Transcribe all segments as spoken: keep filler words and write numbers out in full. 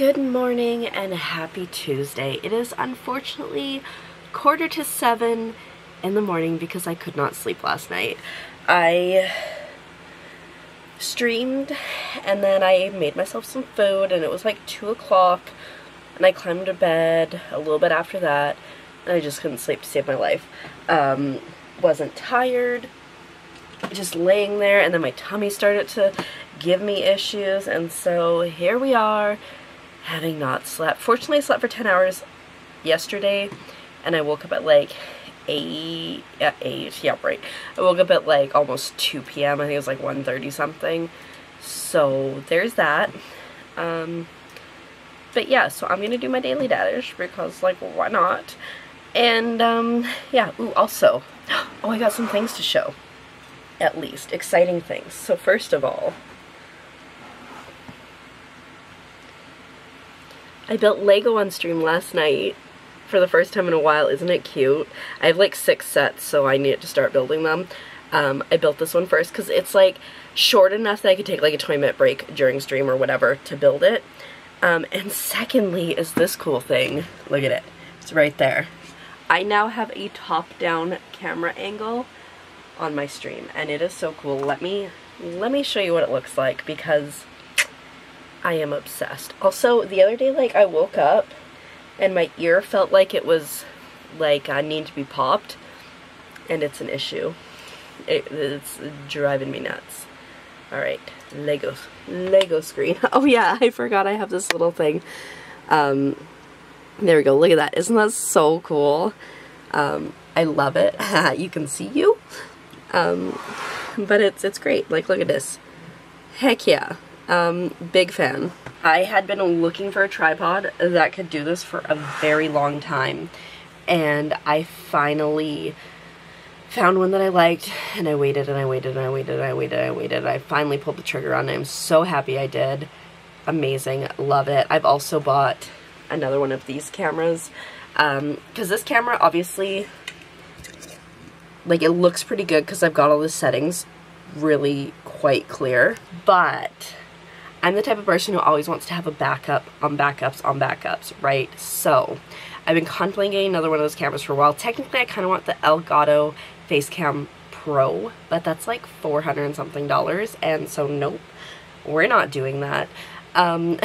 Good morning and happy Tuesday. It is unfortunately quarter to seven in the morning because I could not sleep last night. I streamed and then I made myself some food and it was like two o'clock and I climbed to bed a little bit after that and I just couldn't sleep to save my life. Um, wasn't tired, just laying there, and then my tummy started to give me issues, and so here we are, having not slept. Fortunately, I slept for ten hours yesterday, and I woke up at like eight, uh, eight, yeah, right. I woke up at like almost two p m I think it was like one thirty something, so there's that. Um, but yeah, so I'm gonna do my daily dadish, because like, why not? And um, yeah, ooh, also, oh, I got some things to show. At least, exciting things. So first of all, I built Lego on stream last night for the first time in a while. Isn't it cute? I have like six sets, so I need to start building them. Um, I built this one first because it's like short enough that I could take like a twenty minute break during stream or whatever to build it. Um, and secondly is this cool thing. Look at it. It's right there. I now have a top-down camera angle on my stream, and it is so cool. Let me let me show you what it looks like, because I am obsessed. Also, the other day, like, I woke up and my ear felt like it was like I need to be popped, and it's an issue. It, it's driving me nuts. All right, Lego Lego screen. Oh yeah, I forgot I have this little thing. Um, there we go. Look at that. Isn't that so cool? Um, I love it. You can see you. Um, but it's, it's great. Like, look at this. Heck yeah. Um, big fan. I had been looking for a tripod that could do this for a very long time, and I finally found one that I liked, and I waited and I waited and I waited and I waited and I waited, and I finally pulled the trigger on it. I'm so happy I did. Amazing. Love it. I've also bought another one of these cameras, um, because this camera obviously, like, it looks pretty good because I've got all the settings really quite clear, but I'm the type of person who always wants to have a backup on backups on backups, right? So I've been contemplating getting another one of those cameras for a while. Technically, I kind of want the Elgato Facecam Pro, but that's like four hundred and something dollars, and so nope, we're not doing that. Um,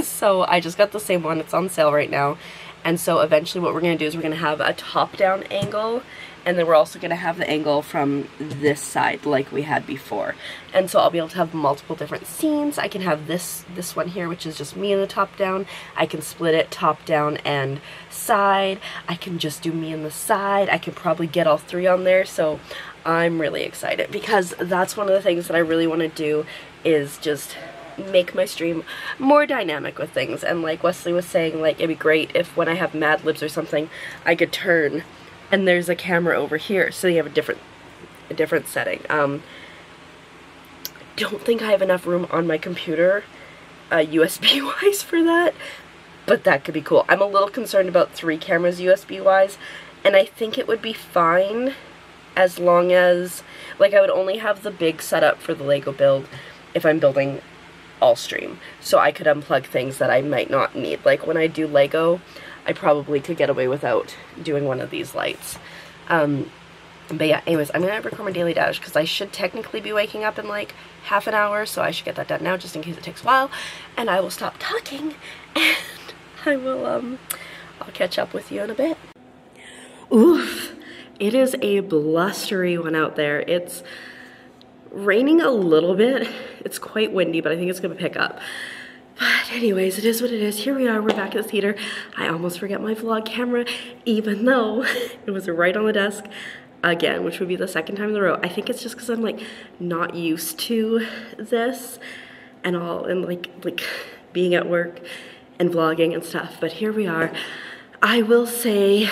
so I just got the same one. It's on sale right now, and so eventually what we're going to do is we're going to have a top-down angle, and then we're also going to have the angle from this side like we had before. And so I'll be able to have multiple different scenes. I can have this this one here, which is just me in the top down. I can split it top down and side. I can just do me in the side. I can probably get all three on there. So I'm really excited, because that's one of the things that I really want to do is just make my stream more dynamic with things. And like Wesley was saying, like, it'd be great if when I have Mad Libs or something, I could turn and there's a camera over here, so you have a different a different setting. Um, don't think I have enough room on my computer, uh, U S B-wise for that, but that could be cool. I'm a little concerned about three cameras U S B-wise, and I think it would be fine as long as, like, I would only have the big setup for the Lego build if I'm building all stream, so I could unplug things that I might not need. Like, when I do Lego, I probably could get away without doing one of these lights. Um, but yeah, anyways, I'm going to record my daily dash because I should technically be waking up in like half an hour, so I should get that done now just in case it takes a while. And I will stop talking, and I will, um, I'll catch up with you in a bit. Oof, it is a blustery one out there. It's raining a little bit. It's quite windy, but I think it's going to pick up. But anyways, it is what it is. Here we are. We're back at the theater. I almost forget my vlog camera, even though it was right on the desk again, which would be the second time in a row. I think it's just because I'm like not used to this and all, and like like being at work and vlogging and stuff. But here we are. I will say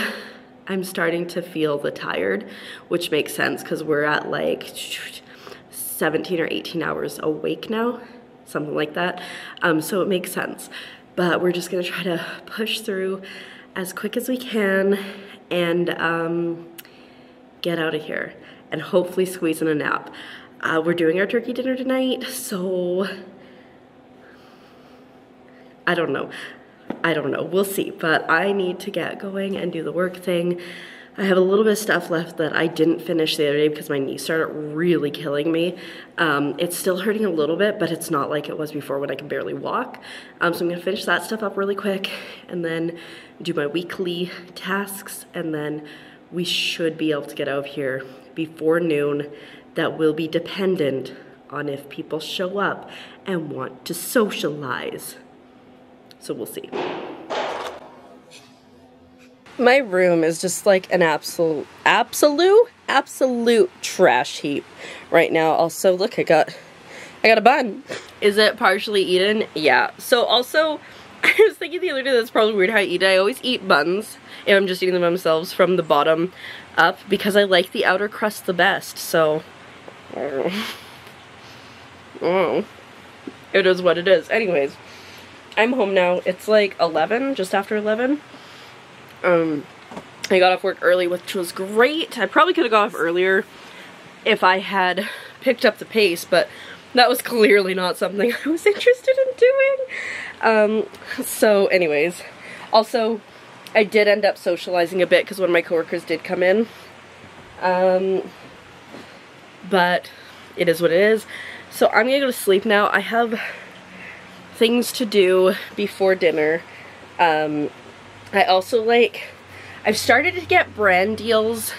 I'm starting to feel the tired, which makes sense because we're at like seventeen or eighteen hours awake now, something like that, um, so it makes sense. But we're just gonna try to push through as quick as we can and um, get out of here and hopefully squeeze in a nap. Uh, we're doing our turkey dinner tonight, so I don't know. I don't know. We'll see. But I need to get going and do the work thing. I have a little bit of stuff left that I didn't finish the other day because my knee started really killing me. Um, it's still hurting a little bit, but it's not like it was before when I could barely walk. Um, so I'm gonna finish that stuff up really quick and then do my weekly tasks, and then we should be able to get out of here before noon. That will be dependent on if people show up and want to socialize. So we'll see. My room is just like an absolute, absolute, absolute trash heap right now. Also, look, I got, I got a bun. Is it partially eaten? Yeah. So also, I was thinking the other day, that's probably weird how I eat it. I always eat buns, and I'm just eating them themselves from the bottom up because I like the outer crust the best. So, oh, oh. It is what it is. Anyways, I'm home now. It's like eleven, just after eleven. Um, I got off work early, which was great. I probably could have got off earlier if I had picked up the pace, but that was clearly not something I was interested in doing. Um, so anyways, also I did end up socializing a bit because one of my coworkers did come in. Um, but it is what it is. So I'm gonna go to sleep now. I have things to do before dinner. Um, I also like, I've started to get brand deals,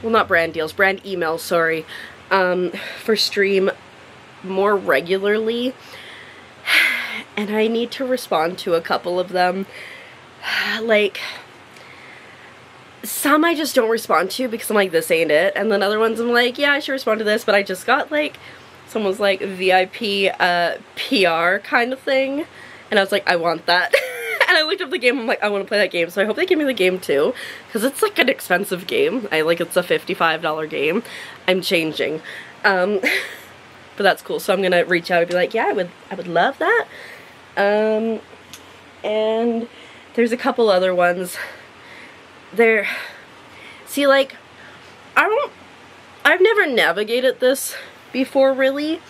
well not brand deals, brand emails, sorry, um, for stream more regularly, and I need to respond to a couple of them. Like, some I just don't respond to because I'm like, this ain't it, and then other ones I'm like, yeah, I should respond to this, but I just got like, someone's like, V I P uh, P R kind of thing, and I was like, I want that. And I looked up the game, I'm like, I want to play that game, so I hope they give me the game too, because it's like an expensive game. I like, it's a fifty-five dollar game. I'm changing. Um, but that's cool, so I'm going to reach out and be like, yeah, I would, I would love that. Um, and there's a couple other ones. There, see, like, I don't, I've never navigated this before, really.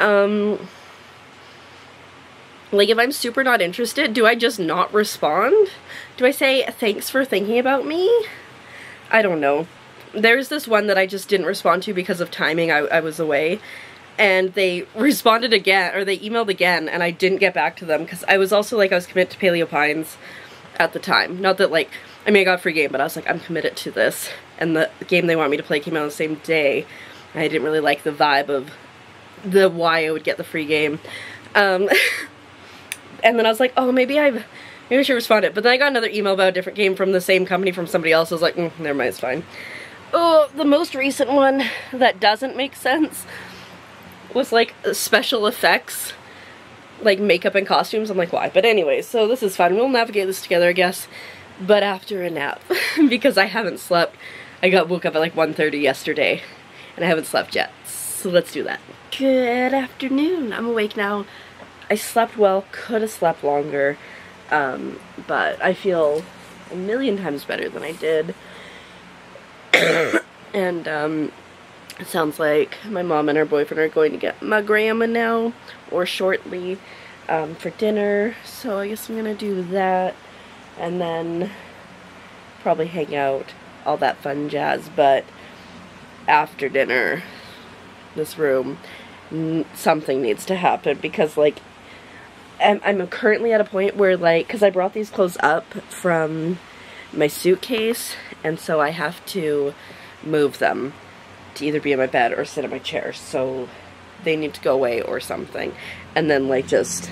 Um... Like, if I'm super not interested, do I just not respond? Do I say, thanks for thinking about me? I don't know. There's this one that I just didn't respond to because of timing. I, I was away. And they responded again, or they emailed again, and I didn't get back to them. Because I was also, like, I was committed to Paleo Pines at the time. Not that, like, I mean, I got a free game, but I was like, I'm committed to this. And the game they want me to play came out on the same day. And I didn't really like the vibe of the why I would get the free game. Um... And then I was like, oh, maybe I've, maybe I should respond to it. But then I got another email about a different game from the same company from somebody else. I was like, mm, never mind, it's fine. Oh, the most recent one that doesn't make sense was like special effects, like makeup and costumes. I'm like, why? But anyway, so this is fun. We'll navigate this together, I guess. But after a nap, because I haven't slept. I got woke up at like one thirty yesterday, and I haven't slept yet. So let's do that. Good afternoon. I'm awake now. I slept well, could have slept longer, um, but I feel a million times better than I did. And um, it sounds like my mom and her boyfriend are going to get my grandma now, or shortly, um, for dinner, so I guess I'm gonna do that, and then probably hang out, all that fun jazz. But after dinner, this room, n- something needs to happen, because like, I'm, I'm currently at a point where, like, because I brought these clothes up from my suitcase, and so I have to move them to either be in my bed or sit in my chair, so they need to go away or something. And then, like, just,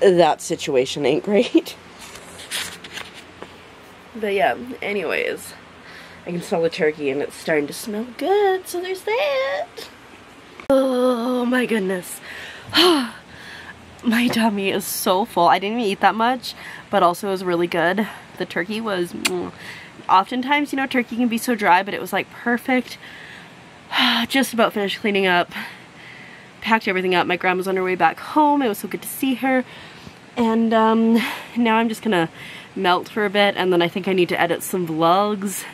that situation ain't great. But yeah, anyways, I can smell the turkey, and it's starting to smell good, so there's that! Oh my goodness. My tummy is so full. I didn't even eat that much, but also it was really good. The turkey was, mm. Oftentimes, you know, turkey can be so dry, but it was like perfect. Just about finished cleaning up, packed everything up. My grandma's on her way back home. It was so good to see her. And um, now I'm just gonna melt for a bit, and then I think I need to edit some vlogs,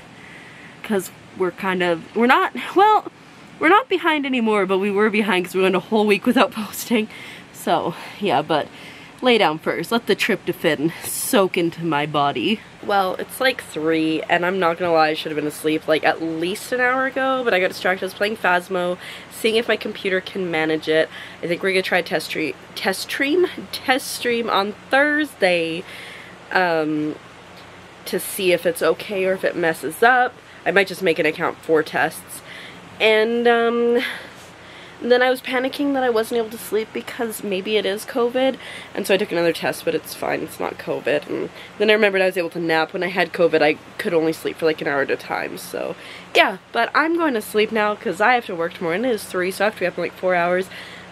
because we're kind of, we're not, well, we're not behind anymore, but we were behind because we went a whole week without posting. So yeah, but lay down first. Let the tryptophan soak into my body. Well, it's like three, and I'm not gonna lie, I should have been asleep like at least an hour ago, but I got distracted. I was playing Phasmo, seeing if my computer can manage it. I think we're gonna try test stream, test stream, test stream on Thursday um, to see if it's okay or if it messes up. I might just make an account for tests. And um, then I was panicking that I wasn't able to sleep because maybe it is COVID, and so I took another test, but it's fine, it's not COVID. And then I remembered I was able to nap. When I had COVID, I could only sleep for like an hour at a time, so yeah. But I'm going to sleep now because I have to work tomorrow, and it is three, so I have to be up in like four hours.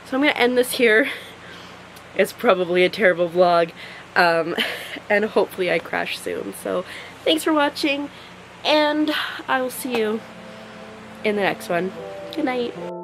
So I'm going to end this here. It's probably a terrible vlog, um, and hopefully I crash soon. So thanks for watching, and I will see you in the next one. Good night.